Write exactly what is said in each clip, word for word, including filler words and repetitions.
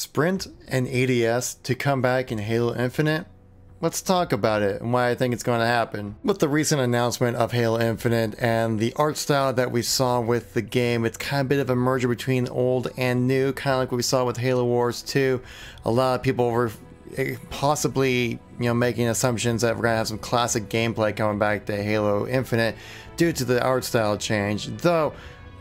Sprint and A D S to come back in Halo Infinite? Let's talk about it and why I think it's going to happen. With the recent announcement of Halo Infinite and the art style that we saw with the game, it's kind of a bit of a merger between old and new, kind of like what we saw with Halo Wars two. A lot of people were possibly, you know, making assumptions that we're going to have some classic gameplay coming back to Halo Infinite due to the art style change. Though,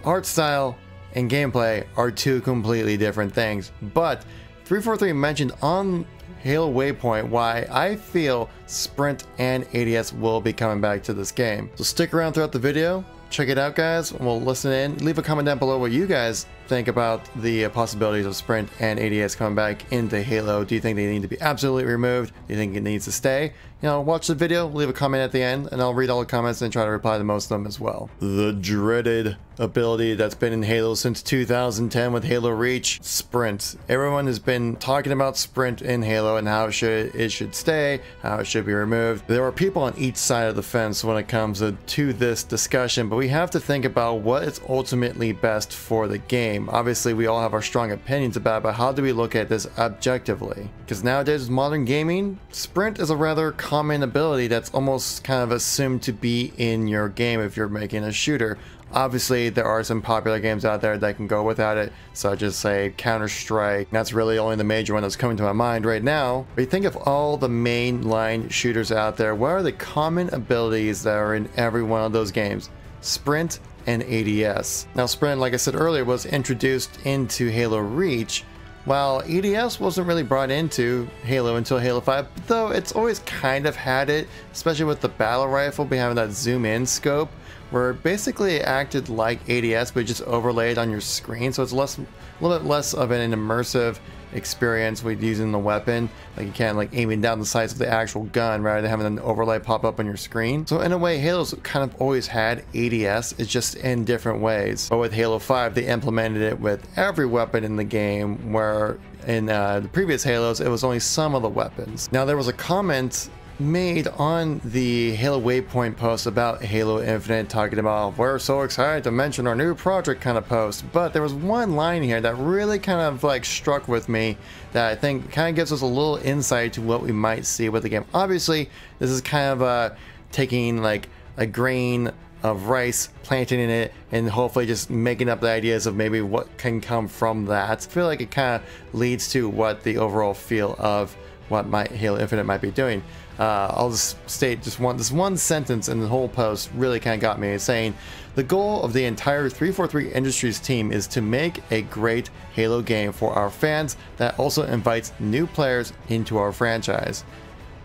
art style and gameplay are two completely different things. But three forty-three mentioned on Halo Waypoint why I feel Sprint and A D S will be coming back to this game. So stick around throughout the video, check it out guys, we'll listen in. Leave a comment down below what you guys think about the possibilities of Sprint and A D S coming back into Halo. Do you think they need to be absolutely removed? Do you think it needs to stay? You know, watch the video, leave a comment at the end, and I'll read all the comments and try to reply to most of them as well. The dreaded ability that's been in Halo since two thousand ten with Halo Reach, Sprint. Everyone has been talking about Sprint in Halo and how it should, it should stay, how it should be removed. There are people on each side of the fence when it comes to, to this discussion, but we have to think about what is ultimately best for the game. Obviously, we all have our strong opinions about it, but how do we look at this objectively? Because nowadays with modern gaming, Sprint is a rather common ability that's almost kind of assumed to be in your game if you're making a shooter. Obviously, there are some popular games out there that can go without it, such as, say, Counter-Strike. That's really only the major one that's coming to my mind right now. But you think of all the mainline shooters out there, what are the common abilities that are in every one of those games? Sprint and A D S. Now Sprint, like I said earlier, was introduced into Halo Reach, while A D S wasn't really brought into Halo until Halo five, though it's always kind of had it, especially with the battle rifle having that zoom in scope, where it basically acted like A D S but just overlaid on your screen, so it's less, a little bit less of an immersive experience with using the weapon. Like you can't like aiming down the sights of the actual gun rather than having an overlay pop up on your screen. So in a way, Halo's kind of always had A D S, it's just in different ways. But with Halo five, they implemented it with every weapon in the game, where in uh, the previous Halos, it was only some of the weapons. Now there was a comment made on the Halo Waypoint post about Halo Infinite, talking about we're so excited to mention our new project kind of post, but there was one line here that really kind of like struck with me that I think kind of gives us a little insight to what we might see with the game. Obviously this is kind of uh, taking like a grain of rice, planting in it, and hopefully just making up the ideas of maybe what can come from that. I feel like it kind of leads to what the overall feel of what might Halo Infinite might be doing. Uh, I'll just state just one, this one sentence in the whole post really kind of got me. It's saying, the goal of the entire three forty-three Industries team is to make a great Halo game for our fans that also invites new players into our franchise.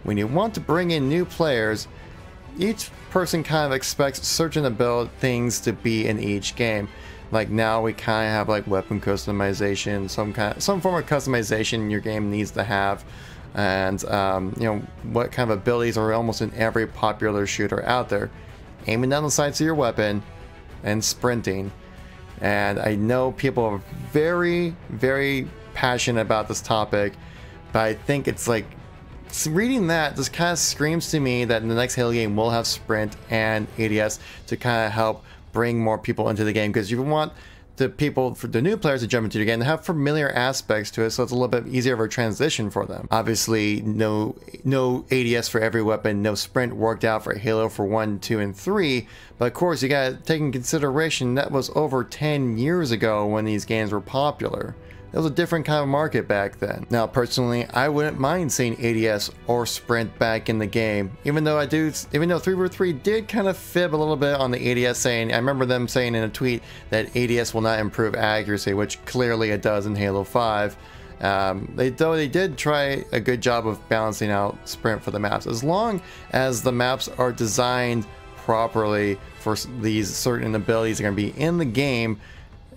When you want to bring in new players, each person kind of expects certain about things to be in each game. Like now we kind of have like weapon customization, some kind, some form of customization your game needs to have. And um, you know, what kind of abilities are almost in every popular shooter out there. Aiming down the sights of your weapon and sprinting. And I know people are very, very passionate about this topic, but I think it's like, reading that just kind of screams to me that in the next Halo game we'll have Sprint and A D S to kind of help bring more people into the game, because you want the people, for the new players to jump into the game, to have familiar aspects to it, so it's a little bit easier of a transition for them. Obviously, no no A D S for every weapon, no Sprint worked out for Halo for one, two, and three, but of course you gotta take in consideration that was over ten years ago when these games were popular. It was a different kind of market back then. Now personally, I wouldn't mind seeing A D S or Sprint back in the game, even though I do, even though three forty-three did kind of fib a little bit on the A D S, saying, I remember them saying in a tweet that A D S will not improve accuracy, which clearly it does in Halo five. Um, they, though they did try a good job of balancing out Sprint for the maps, as long as the maps are designed properly for these certain abilities that are going to be in the game.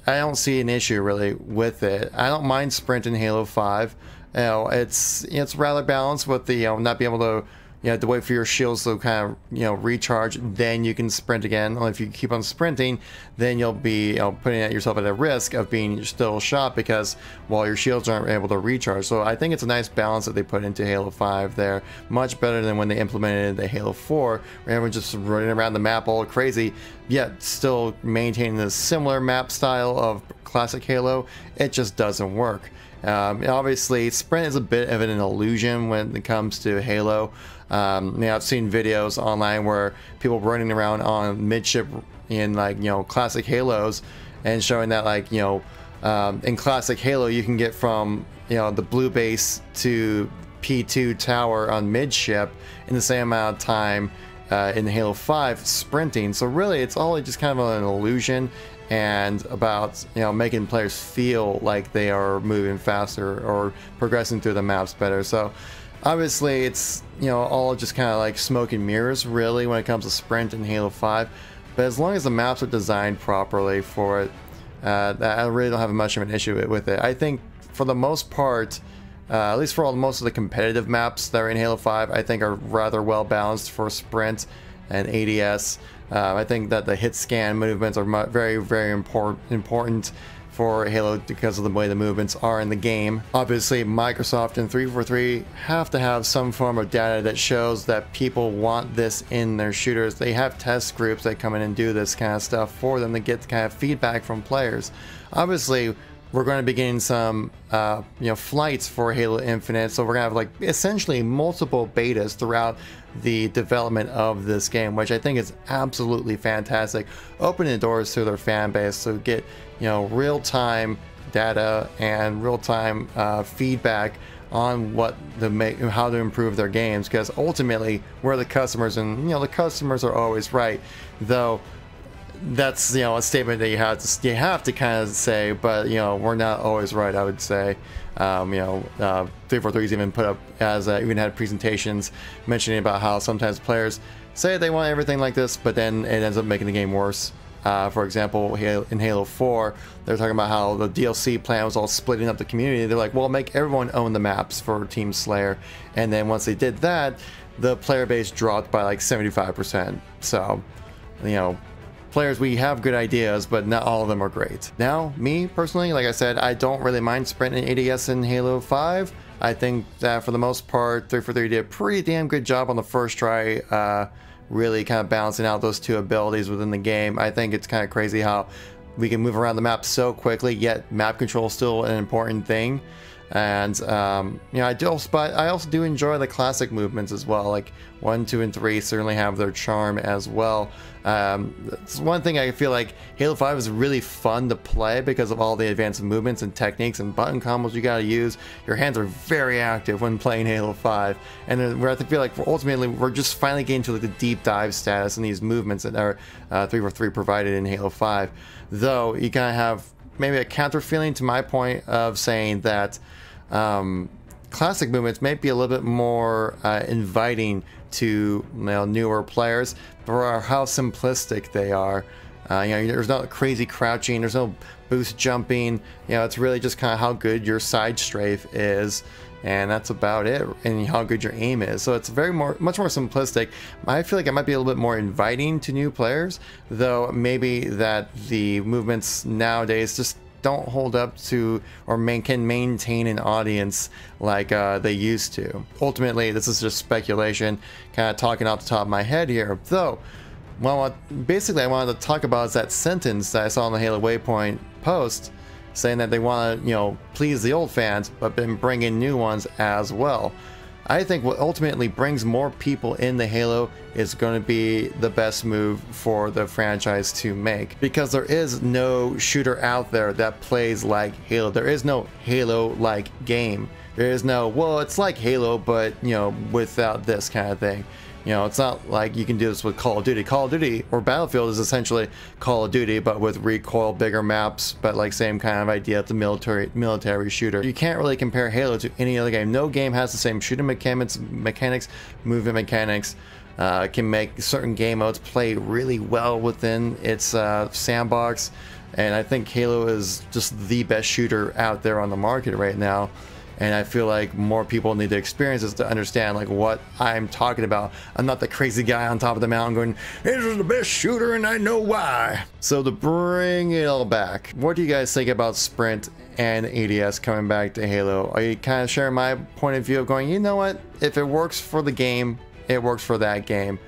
I don't see an issue really with it. I don't mind Sprint in Halo five. You know, it's it's rather balanced with the, you know, not being able to, you know, to wait for your shields to kind of, you know, recharge, then you can sprint again. If you keep on sprinting, then you'll be, you know, putting yourself at a risk of being still shot because while well, your shields aren't able to recharge. So I think it's a nice balance that they put into Halo five there. Much better than when they implemented the Halo four, where everyone's just running around the map all crazy, yet still maintaining the similar map style of classic Halo. It just doesn't work. Um, and obviously, Sprint is a bit of an illusion when it comes to Halo. Um, you know, I've seen videos online where people running around on midship in like you know classic Halos, and showing that like you know um, in classic Halo you can get from you know the blue base to P two tower on midship in the same amount of time uh, in Halo five sprinting. So really, it's all just kind of an illusion, and about you know making players feel like they are moving faster or progressing through the maps better. So obviously it's you know all just kind of like smoke and mirrors really when it comes to Sprint in Halo five, but as long as the maps are designed properly for it, uh, I really don't have much of an issue with it. I think for the most part, uh, at least for all most of the competitive maps that are in Halo five, I think are rather well balanced for Sprint and A D S. Uh, I think that the hit scan movements are very, very important important for Halo because of the way the movements are in the game. Obviously, Microsoft and three forty-three have to have some form of data that shows that people want this in their shooters. They have test groups that come in and do this kind of stuff for them to get the kind of feedback from players. Obviously, we're going to be getting some uh, you know, flights for Halo Infinite, so we're going to have like essentially multiple betas throughout the development of this game, which I think is absolutely fantastic, opening doors to their fan base to get you know real-time data and real-time uh, feedback on what the make how to improve their games, because ultimately we're the customers, and you know the customers are always right, though that's you know a statement that you have to you have to kind of say, but you know we're not always right, I would say. Um, you know, uh, three forty-three's even put up as uh, even had presentations mentioning about how sometimes players say they want everything like this, but then it ends up making the game worse. Uh, for example, in Halo four, they're talking about how the D L C plan was all splitting up the community. They're like, well, make everyone own the maps for Team Slayer, and then once they did that, the player base dropped by like seventy-five percent. So, you know. Players, we have good ideas, but not all of them are great. Now, me personally, like I said, I don't really mind Sprint and A D S in Halo five. I think that for the most part, three forty-three did a pretty damn good job on the first try, uh, really kind of balancing out those two abilities within the game. I think it's kind of crazy how we can move around the map so quickly, yet map control is still an important thing. And um, you know, I do, but I also do enjoy the classic movements as well. Like one, two, and three certainly have their charm as well. Um, it's one thing I feel like Halo five is really fun to play because of all the advanced movements and techniques and button combos you got to use. Your hands are very active when playing Halo five, and then where I feel like ultimately we're just finally getting to like the deep dive status in these movements that are uh, three forty-three provided in Halo five. Though you kind of have maybe a counter feeling to my point of saying that um, classic movements may be a little bit more uh, inviting to you know, newer players for how simplistic they are. Uh, you know, there's no crazy crouching, there's no boost jumping. You know, it's really just kind of how good your side strafe is, and that's about it, and how good your aim is. So it's very more, much more simplistic. I feel like it might be a little bit more inviting to new players, though maybe that the movements nowadays just don't hold up to or man, can maintain an audience like uh, they used to. Ultimately, this is just speculation, kind of talking off the top of my head here. Though, well, basically I wanted to talk about is that sentence that I saw on the Halo Waypoint post, saying that they want to, you know, please the old fans, but then bring in new ones as well. I think what ultimately brings more people in the Halo is going to be the best move for the franchise to make, because there is no shooter out there that plays like Halo. There is no Halo-like game. There is no, well, it's like Halo, but, you know, without this kind of thing. You know, it's not like you can do this with Call of Duty. Call of Duty or Battlefield is essentially Call of Duty, but with recoil, bigger maps, but like same kind of idea of the military military shooter. You can't really compare Halo to any other game. No game has the same shooting mechanics, mechanics, movement mechanics. Uh, can make certain game modes play really well within its uh, sandbox, and I think Halo is just the best shooter out there on the market right now. And I feel like more people need to experience this to understand like what I'm talking about. I'm not the crazy guy on top of the mountain going, this is the best shooter and I know why. So to bring it all back, what do you guys think about Sprint and A D S coming back to Halo? Are you kind of sharing my point of view of going, you know what, if it works for the game, it works for that game.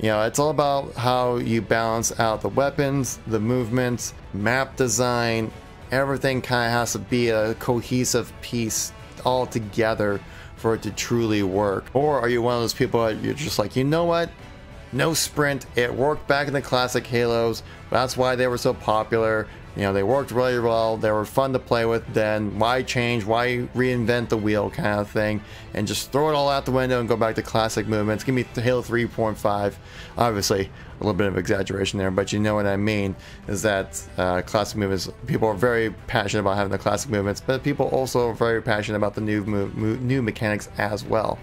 You know, it's all about how you balance out the weapons, the movements, map design, Everything kind of has to be a cohesive piece all together for it to truly work. Or are you one of those people that you're just like, you know what? No sprint. It worked back in the classic Halos. That's why they were so popular. You know, they worked really well. They were fun to play with. Then why change? Why reinvent the wheel kind of thing? And just throw it all out the window and go back to classic movements. Give me Halo three point five. Obviously, a little bit of exaggeration there, but you know what I mean. Is that uh, classic movements? People are very passionate about having the classic movements, but people also are very passionate about the new new mechanics as well.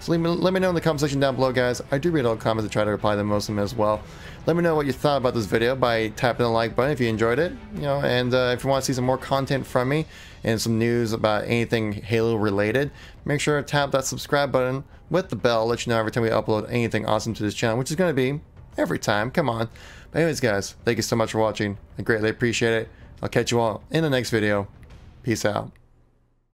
So leave me, let me know in the comment section down below, guys. I do read all the comments and try to reply to most of them as well. Let me know what you thought about this video by tapping the like button if you enjoyed it. You know, and uh, if you want to see some more content from me and some news about anything Halo related, make sure to tap that subscribe button with the bell. Let you know every time we upload anything awesome to this channel, which is going to be every time. Come on. But anyways, guys, thank you so much for watching. I greatly appreciate it. I'll catch you all in the next video. Peace out.